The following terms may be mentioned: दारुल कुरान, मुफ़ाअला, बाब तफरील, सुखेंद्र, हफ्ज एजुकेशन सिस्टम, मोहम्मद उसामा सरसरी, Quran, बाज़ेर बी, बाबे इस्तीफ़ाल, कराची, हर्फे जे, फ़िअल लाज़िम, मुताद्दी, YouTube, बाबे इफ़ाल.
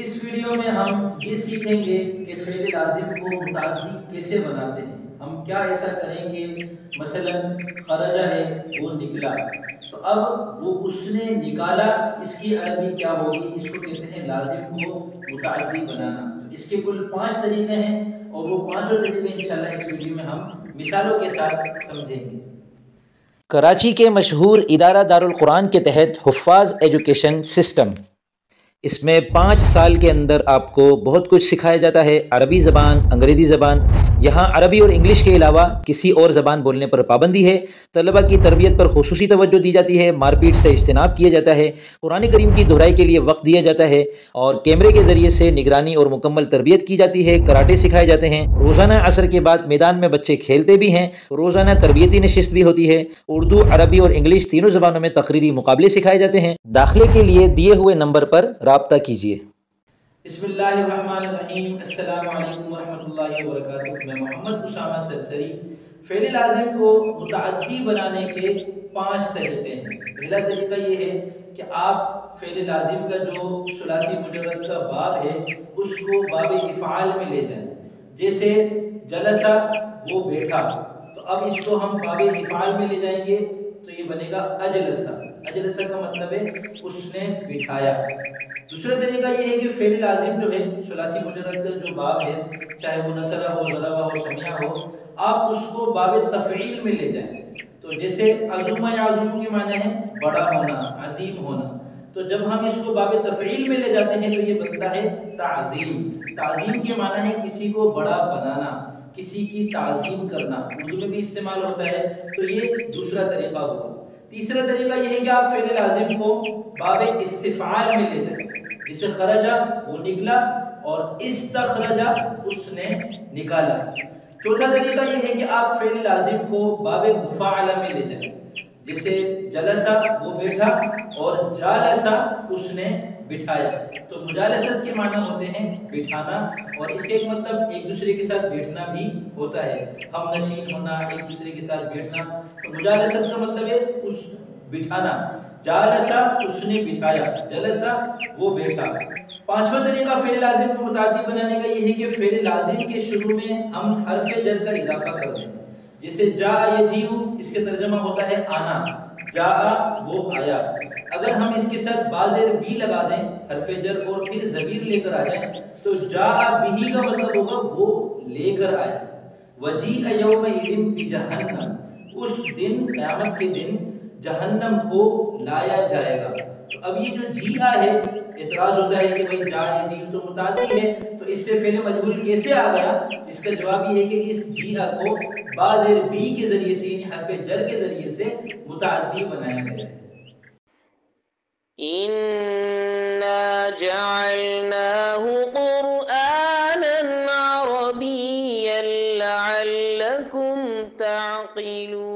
इस वीडियो में हम ये सीखेंगे कि फ़िअल लाज़िम को मुताद्दी कैसे बनाते हैं। हम क्या ऐसा करेंगे, मसलन खरजा है वो निकला, तो अब वो उसने निकाला, इसकी अरबी क्या होगी, इसको कहते हैं लाजिम को मुताद्दी बनाना। तो इसके कुल 5 तरीक़े हैं और वो पाँचों तरीक़े इंशाल्लाह इस वीडियो में हम मिसालों के साथ समझेंगे। कराची के मशहूर इदारा दारुल कुरान के तहत हफ्ज एजुकेशन सिस्टम, इसमें 5 साल के अंदर आपको बहुत कुछ सिखाया जाता है, अरबी ज़बान, अंग्रेज़ी ज़बान। यहाँ अरबी और इंग्लिश के अलावा किसी और ज़बान बोलने पर पाबंदी है। तलबा की तरबियत पर खुसूसी तवज्जो दी जाती है, मारपीट से इज्तनाब किया जाता है, कुरान करीम की दोहराई के लिए वक्त दिया जाता है और कैमरे के ज़रिए से निगरानी और मुकम्मल तरबियत की जाती है। कराटे सिखाए जाते हैं। रोज़ाना असर के बाद मैदान में बच्चे खेलते भी हैं। रोज़ाना तरबियती नशिस्त भी होती है। उर्दू, अरबी और इंग्लिश तीनों ज़बानों में तकरीरी मुकाबले सिखाए जाते हैं। दाखिले के लिए दिए हुए नंबर पर राब्ता कीजिए। बिस्मिल्लाहिर्रहमानिर्रहीम, अस्सलामुअलैकुम वरहमतुल्लाहि वबरकातुह। मैं मोहम्मद उसामा सरसरी। फ़िअल लाज़िम को मुताअद्दी बनाने के 5 तरीक़े हैं। पहला तरीका ये है कि आप फ़िअल लाज़िम का जो सुलासी मुजर्रद का बाब है उसको बाबे इफ़ाल में ले जाएं। जैसे जलसा वो बैठा, तो अब इसको हम बाबे इफ़ाल में ले जाएंगे तो ये बनेगा अजलसा। अजलसा का मतलब है उसने बिठाया। दूसरा तरीका ये है कि फ़िअल लाज़िम जो है सुलासी मुजर्रद का जो बाब है, चाहे वो नसरा हो, ज़रबा हो, समिया हो, आप उसको बाब तफरील में ले जाएं। तो जैसे अज़ुमा या अज़ुमू के माने है बड़ा होना, अजीम होना। तो जब हम इसको बाब तफरील में ले जाते हैं तो ये बनता है ताज़ीम। ताज़ीम के माना है किसी को बड़ा बनाना, किसी की ताज़ीम करना, उर्दू में भी इस्तेमाल होता है। तो ये दूसरा तरीका हुआ। तीसरा तरीका यह है कि आप फ़िअल लाज़िम को बाबे इस्तीफ़ाल में ले जाएं। जिसे खरजा वो निकला और इस्तखरजा उसने निकाला। चौथा तरीका यह है कि आप फ़िअल लाज़िम को बाबे मुफ़ाअला में ले जाएं। जैसे जलसा वो बैठा और जालसा उसने बिठाया। तो मुजालसत के माना होते हैं बिठाना और इसके मतलब एक दूसरे के साथ बैठना भी होता है, हम नशीन होना, एक दूसरे के साथ बैठना। तो मुजालसत का मतलब है उस बिठाना। जालसा उसने बिठाया, जलसा वो बैठा। पांचवा तरीका फ़िअल लाज़िम को मुताद्दी बनाने का ये है कि फ़िअल लाज़िम के शुरू में हम हर्फे जे का इजाफा कर दें। जैसे जा यजीउ, इसके तर्जमा होता है आना, जा वो आया। अगर हम इसके साथ बाज़ेर बी लगा दें हर्फे जे और फिर ज़मीर लेकर आ जाए तो जा बिही का मतलब होगा वो लेकर आया। वजीअ यौमइज़िन बि जहन्नम, उस दिन क़यामत के दिन जहन्नम को लाया जाएगा। तो अब ये जो जिया है, एतराज़ होता है कि भाई जा जी तो मुतादी है, तो इससे फ़िअल मजहूल कैसे आ गया। इसका जवाब ये है कि इस जिया को बाज़ेर बी के ज़रिए से, यानी हर्फे जर के ज़रिए से मुतादी बनाया गया। इन्ना जअलनाहु कुरआनन अरबिय्यन लअल्लकुम ताक़िलून।